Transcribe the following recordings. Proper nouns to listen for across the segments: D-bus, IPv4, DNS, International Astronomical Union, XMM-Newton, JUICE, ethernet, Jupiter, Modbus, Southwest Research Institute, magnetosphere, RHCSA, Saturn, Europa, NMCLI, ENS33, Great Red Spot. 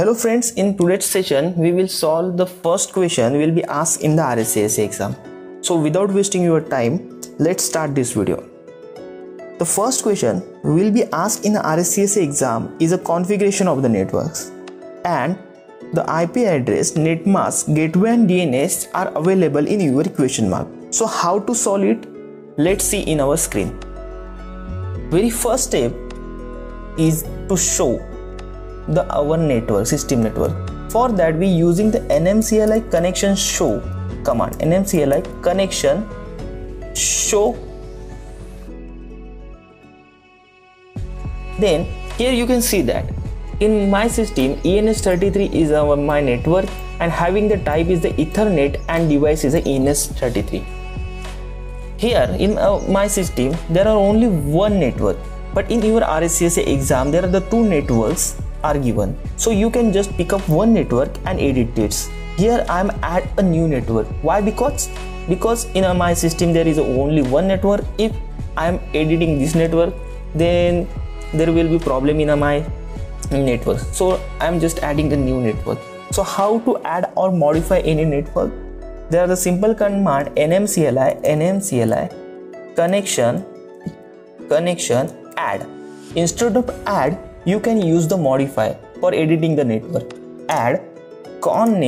Hello friends, in today's session we will solve the first question will be asked in the RHCSA exam. So without wasting your time, let's start this video. The first question will be asked in the RHCSA exam is a configuration of the networks, and the IP address, net mask, gateway and DNS are available in your question mark. So how to solve it? Let's see in our screen. Very first step is to show our network, system network. For that we using the NMCLI connection show command, NMCLI connection show. Then here you can see that in my system ENS33 is my network and having the type is the ethernet and device is the ENS33. Here in my system there are only one network, but in your RHCSA exam there are the two networks are given, so you can just pick up one network and edit it. Here I am add a new network. Why? Because in my system there is only one network. If I am editing this network, then there will be problem in my network, so I am just adding a new network. So how to add or modify any network? There are the simple command NMCLI connection add. Instead of add you can use the modify for editing the network. Add con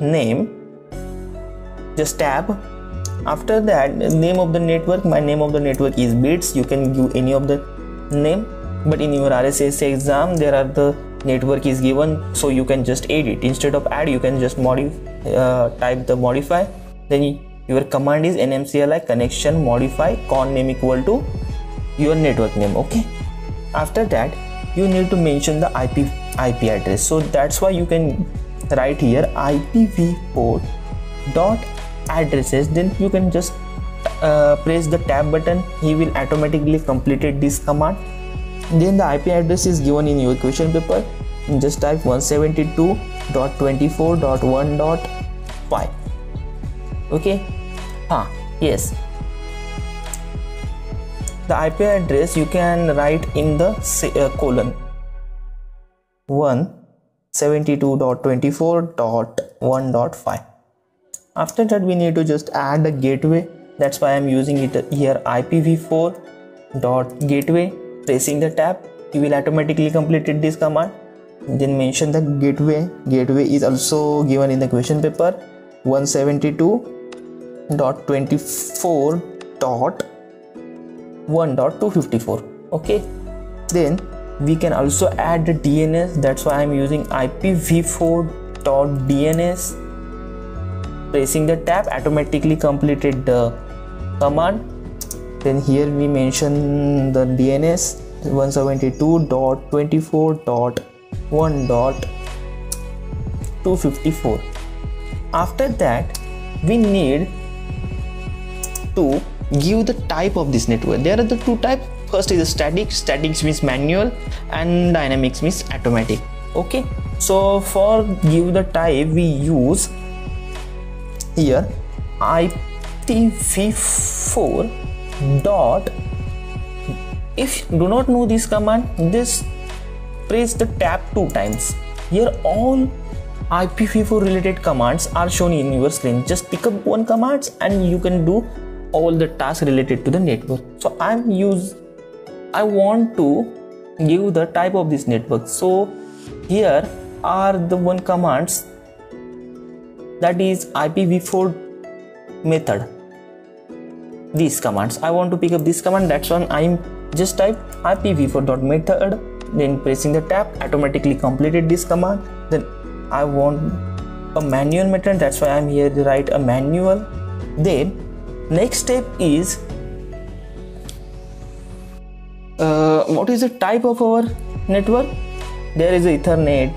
name, just tab, after that name of the network. My name of the network is bits, you can give any of the name, but in your RHCSA exam there are the network is given, so you can just edit. Instead of add you can just modify, type the modify, then your command is NMCLI connection modify con name equal to your network name. Okay, after that you need to mention the IP address, so that's why you can write here IPv4 dot addresses. Then you can just press the tab button, he will automatically completed this command. Then the IP address is given in your question paper, you just type 172.24.1.5. okay, yes, the IP address you can write in the colon 172.24.1.5. after that we need to just add a gateway, that's why I'm using it here, IPv4 dot gateway. Pressing the tab you will automatically completed this command. Then mention the gateway is also given in the question paper, 172.24.1.254. okay, then we can also add the DNS, that's why I'm using IPv4.dns. pressing the tab automatically completed the command. Then here we mention the DNS 172.24.1.254. after that we need to give the type of this network. There are the two types, first is the static means manual and dynamics means automatic. Okay, so for give the type we use here IPv4 dot. If do not know this command, this press the tab 2 times. Here all IPv4 related commands are shown in your screen, just pick up one command and you can do all the tasks related to the network. So I want to give the type of this network, so here are the one commands, that is IPv4 method, these commands I want to pick up this command, that's why I'm just type IPv4.method, then pressing the tab automatically completed this command. Then I want a manual method, that's why I'm here to write a manual. Then next step is what is the type of our network. There is ethernet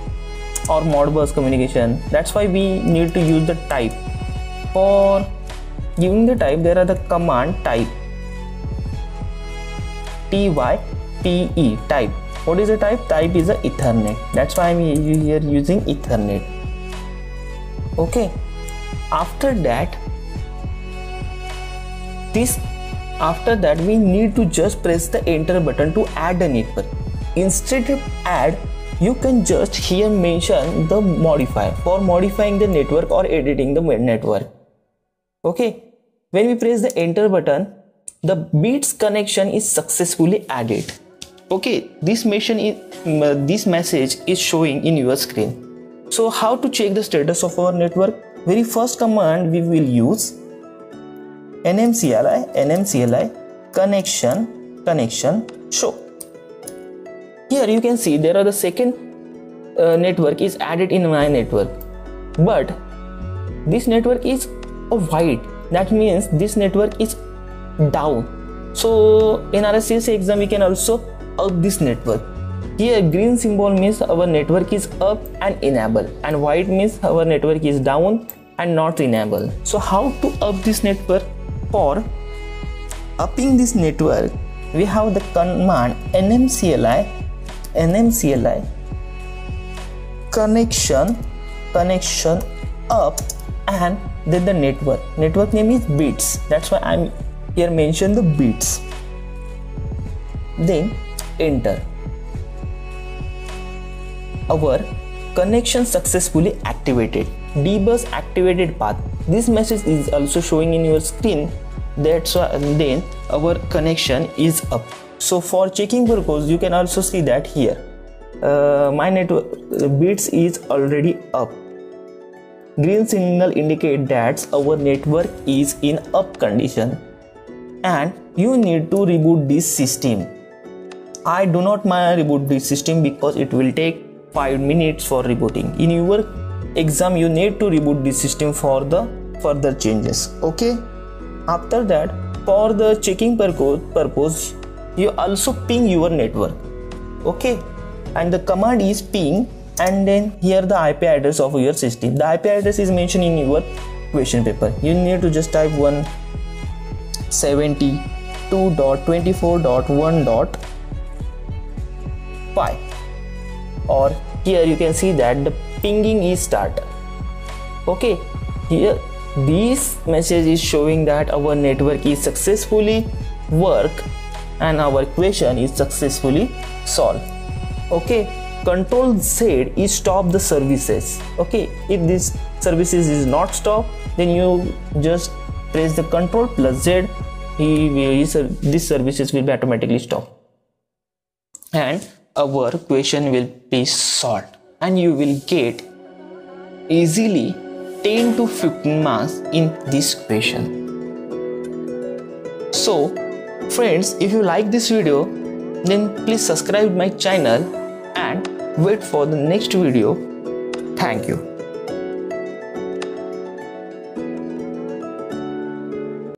or Modbus communication, that's why we need to use the type. For giving the type there are the command type type. What is the type? Type is the ethernet, that's why I'm here using ethernet. Okay, after that we need to just press the enter button to add a network. Instead of add, you can just here mention the modifier for modifying the network or editing the network. Okay, when we press the enter button, the bits connection is successfully added. Okay, this message is showing in your screen. So how to check the status of our network? Very first command we will use NMCLI connection show. Here you can see there are the second network is added in my network, but this network is wide. That means this network is down. So in RHCSA exam we can also up this network. Here green symbol means our network is up and enable, and white means our network is down and not enable. So how to up this network? For upping this network we have the command NMCLI connection up, and then the network name is bits. That's why I'm here mention the bits, then enter. Our connection successfully activated. D-bus activated path, this message is also showing in your screen. That's why then our connection is up. So for checking purpose you can also see that here my network bits is already up. Green signal indicate that our network is in up condition and you need to reboot this system. I do not reboot this system because it will take 5 minutes for rebooting. In your exam you need to reboot this system for the further changes. Okay, after that for the checking purpose you also ping your network. Okay, and the command is ping, and then here the IP address of your system. The IP address is mentioned in your question paper. You need to just type 172.24.1.5, or here you can see that the pinging is start. Okay, here this message is showing that our network is successfully work and our question is successfully solved. Okay, Control Z is stop the services. Okay, if this services is not stopped, then you just press the Control+Z. These services will be automatically stopped, and our question will be solved, and you will get easily 10 to 15 marks in this question. So, friends, if you like this video, then please subscribe my channel and wait for the next video. Thank you.